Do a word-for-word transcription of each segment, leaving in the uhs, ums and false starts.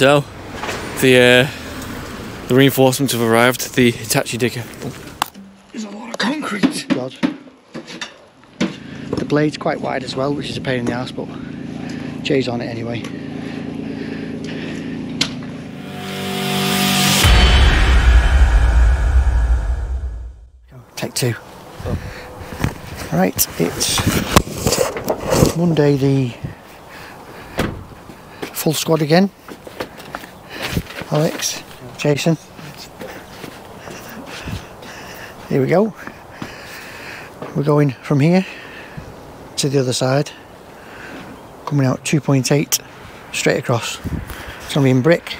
tell, the uh, the reinforcements have arrived. The Hitachi digger. There's a lot of concrete. God. The blade's quite wide as well, which is a pain in the ass, but Jay's on it anyway. Take two. Oh. Right, it's Monday, the full squad again. Alex, Jason. Here we go. We're going from here to the other side. Coming out two point eight, straight across. It's going to be in brick.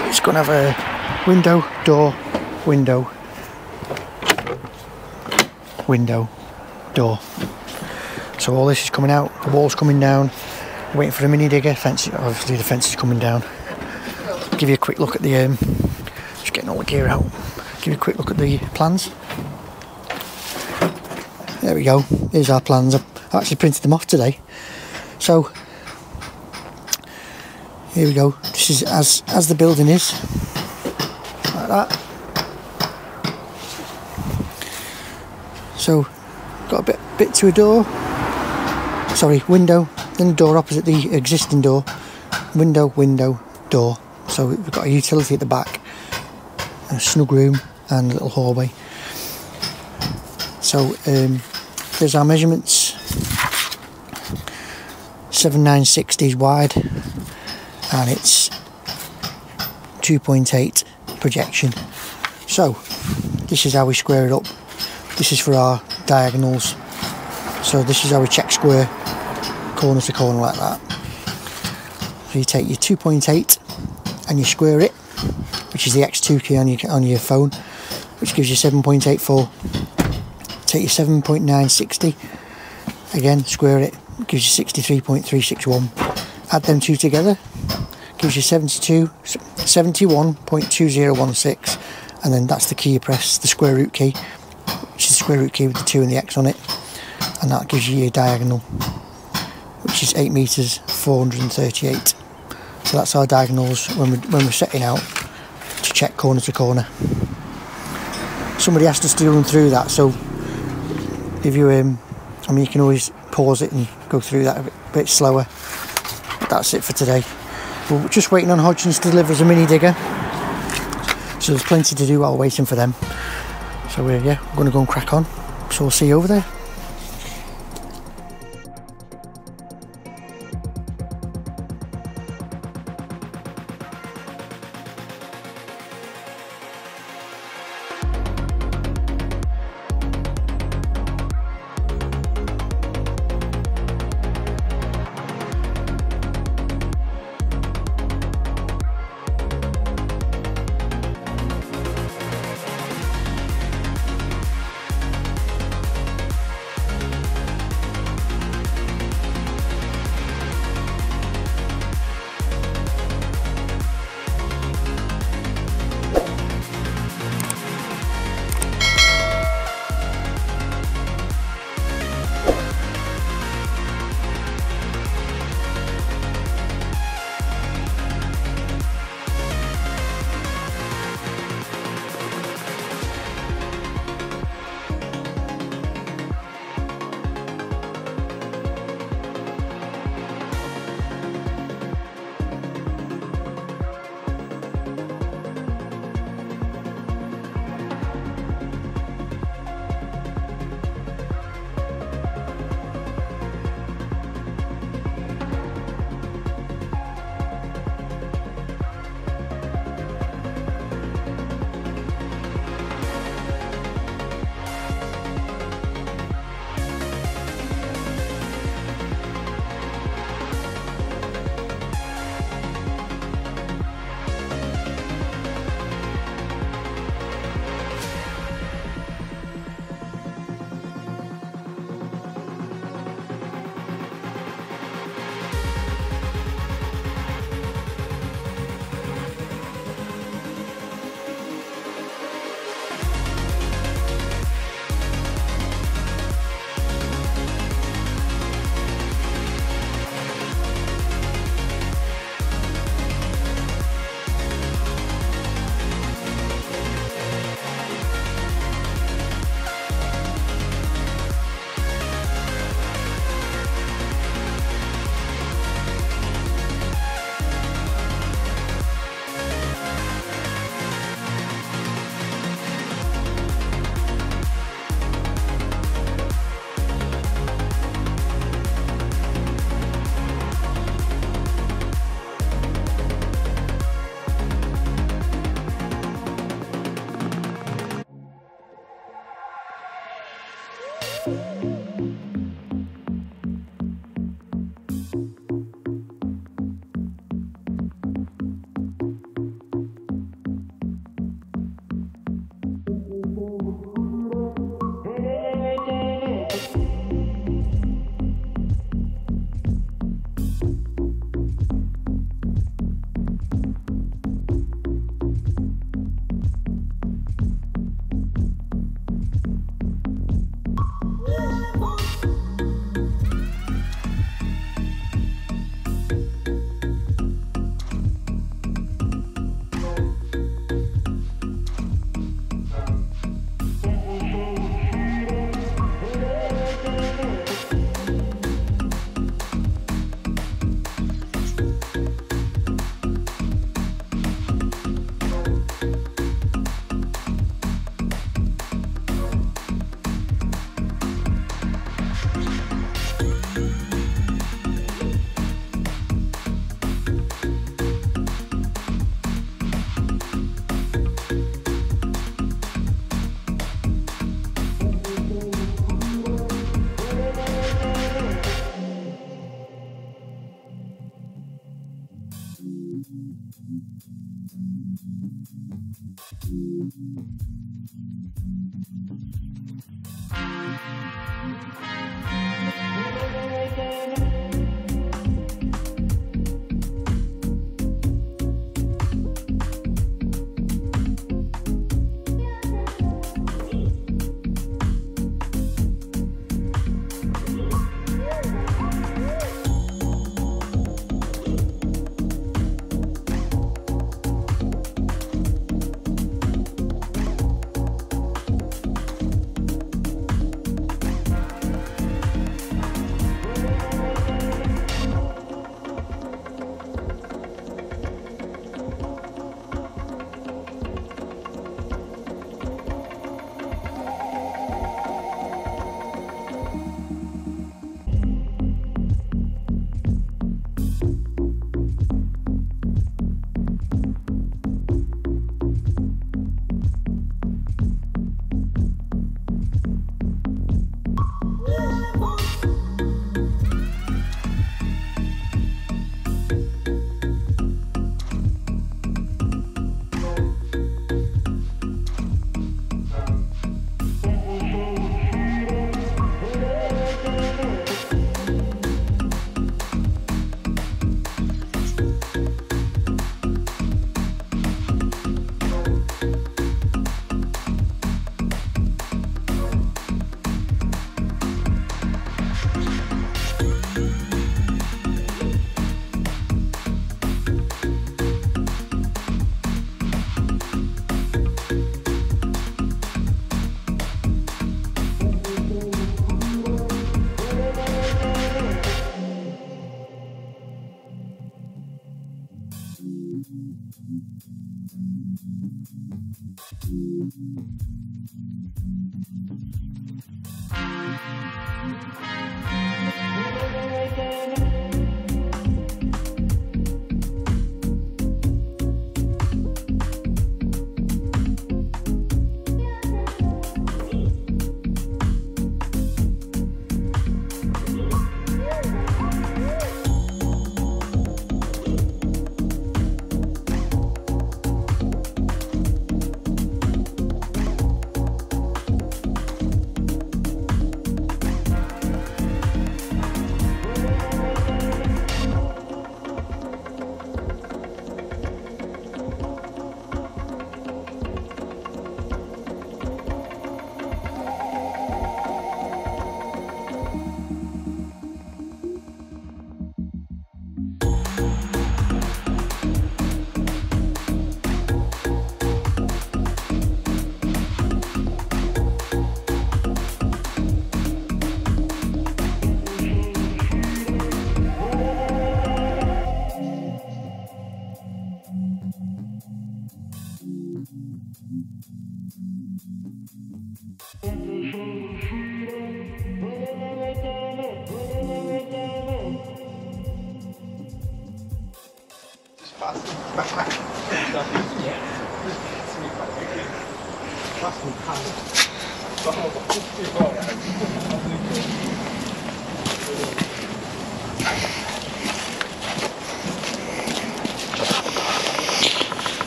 It's going to have a window, door, window, window, door. So all this is coming out, the wall's coming down, waiting for a mini digger, fence, obviously the fence is coming down. Give you a quick look at the, um, just getting all the gear out, give you a quick look at the plans. There we go, here's our plans. I've actually printed them off today. So, here we go, this is as, as the building is, like that. So, got a bit, bit to a door, sorry, window, then a door opposite the existing door, window, window, door. So we've got a utility at the back, a snug room and a little hallway. So, um, there's our measurements, seven nine sixties wide and it's two point eight projection. So, this is how we square it up. This is for our diagonals, so this is how we check square corner to corner like that. So you take your two point eight and you square it, which is the X two key on your, on your phone, which gives you seven point eight four. Take your seven point nine six zero, again square it, gives you sixty-three point three six one. Add them two together, gives you seventy-two, seventy-one point two zero one six, and then that's the key you press, the square root key. Which is the square root key with the two and the X on it, and that gives you your diagonal, which is eight meters four hundred thirty-eight. So that's our diagonals when we're, when we're setting out to check corner to corner. Somebody asked us to run through that, so if you um, I mean you can always pause it and go through that a bit, bit slower. But that's it for today. We're just waiting on Hodgson's to deliver us a mini digger, so there's plenty to do while waiting for them. So we're, yeah, we're going to go and crack on, so we'll see you over there.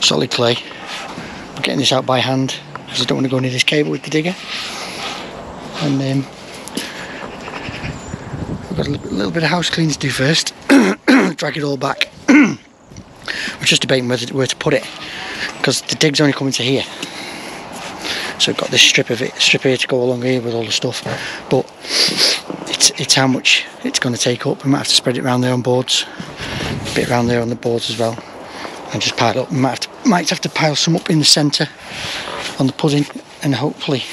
Solid clay. I'm getting this out by hand because I don't want to go near this cable with the digger. And um, I've got a little bit of house clean to do first. Drag it all back. I'm just debating where to, where to put it because the dig's only coming to here. So I've got this strip of it, strip here to go along here with all the stuff. But it's it's how much it's going to take up. I might have to spread it around there on boards, a bit around there on the boards as well. And just pile up. Might have to, might have to pile some up in the centre on the pudding, and hopefully,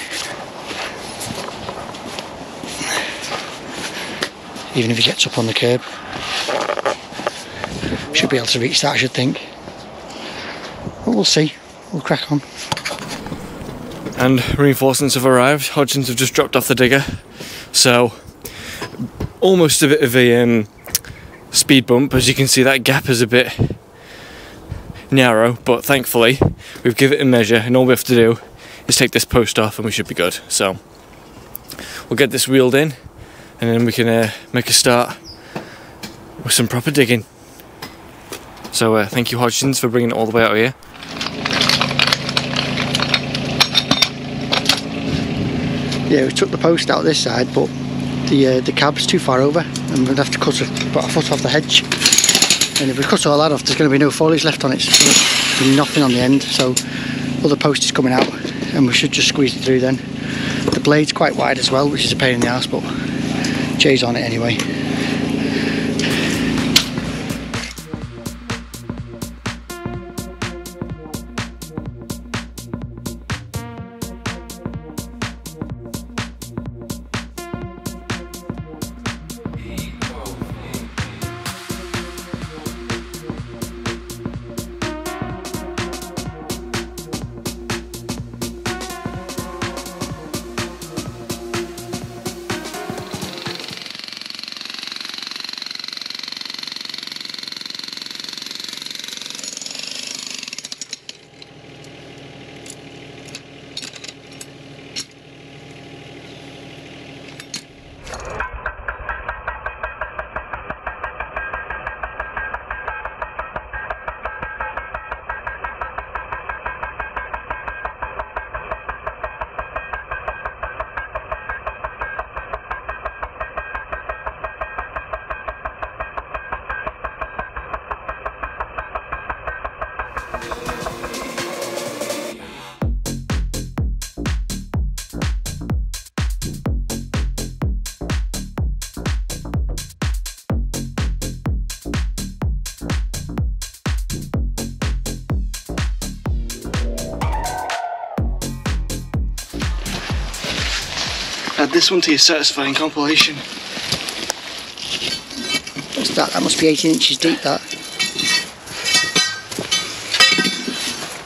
even if he gets up on the curb, should be able to reach that, I should think. But we'll see. We'll crack on. And reinforcements have arrived. Hodgson's have just dropped off the digger, so almost a bit of a um, speed bump. As you can see, that gap is a bit narrow, but thankfully we've given it a measure, and all we have to do is take this post off and we should be good. So we'll get this wheeled in and then we can uh, make a start with some proper digging. So uh, thank you, Hodgson's, for bringing it all the way out here. Yeah, we took the post out this side, but the uh, the cab's too far over, and we'd have to cut about a foot off the hedge. And if we cut all that off, there's going to be no foliage left on it, so nothing on the end. So other post is coming out, and we should just squeeze it through then. The blade's quite wide as well, which is a pain in the ass, but Jay's on it anyway. Add this one to your satisfying compilation. What's that? That must be eighteen inches deep, that.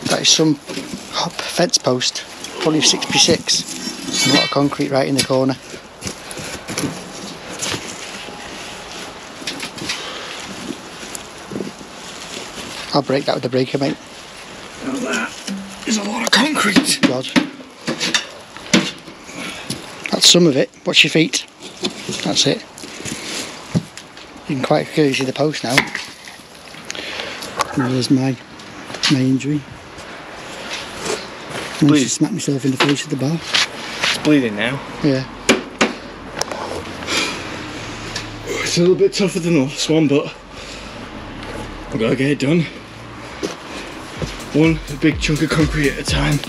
That is some hop fence post, probably six by six, and a lot of concrete right in the corner. I'll break that with the breaker, mate. Now that is a lot of concrete. God. That's some of it. Watch your feet. That's it. You can quite clearly see the post now. And there's my my injury. I just smacked myself in the face with the bar. It's bleeding now. Yeah. It's a little bit tougher than the last one, but I've got to get it done. One big chunk of concrete at a time.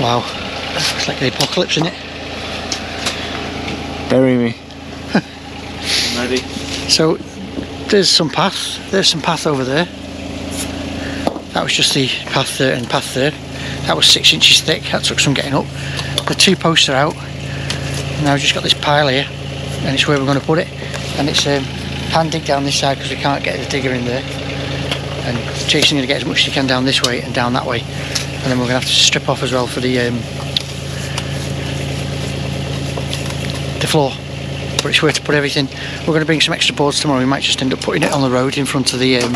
Wow, looks like the apocalypse, isn't it? Bury me. I'm ready. So, there's some paths. There's some path over there. That was just the path there and path there. That was six inches thick. That took some getting up. The two posts are out. Now we've just got this pile here, and it's where we're going to put it. And it's um, hand dig down this side because we can't get the digger in there. And Jason's going to get as much as he can down this way and down that way. And then we're going to have to strip off as well for the um, the floor, but it's where to put everything. We're going to bring some extra boards tomorrow. We might just end up putting it on the road in front of the um,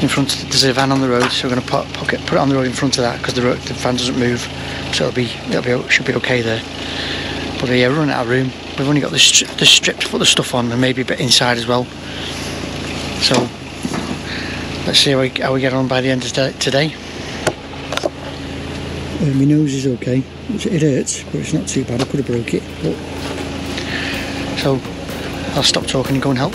in front of the van on the road. So we're going to put, put it on the road in front of that because the, the van doesn't move, so it'll be it'll be should be okay there. But yeah, we're running out of room. We've only got the stri the strip to put the stuff on and maybe a bit inside as well. So let's see how we, how we get on by the end of today. Uh, my nose is okay. It hurts, but it's not too bad. I could have broke it. But... So I'll stop talking and go and help.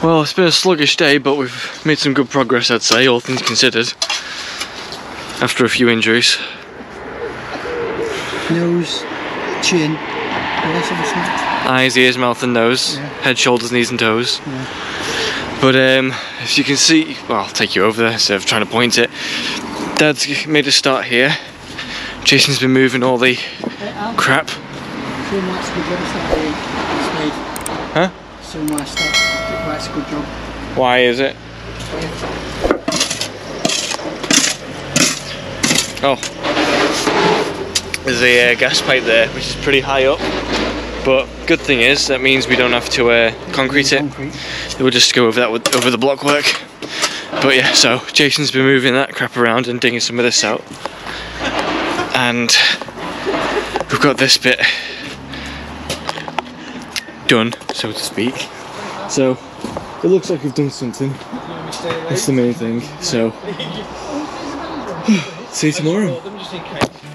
Well, it's been a sluggish day, but we've made some good progress, I'd say, all things considered. After a few injuries. Nose, chin, and that's all. Eyes, ears, mouth and nose. Yeah. Head, shoulders, knees and toes. Yeah. But um, if you can see, well, I'll take you over there instead of trying to point it. Dad's made a start here. Jason's been moving all the uh, crap. Huh? So much stuff. That's a good job. Why is it? Oh, there's a uh, gas pipe there, which is pretty high up. But good thing is that means we don't have to uh, concrete it. We'll just go over that with, over the block work. But yeah, so Jason's been moving that crap around and digging some of this out, and we've got this bit done, so to speak. So it looks like we've done something. That's the main thing. So see you tomorrow.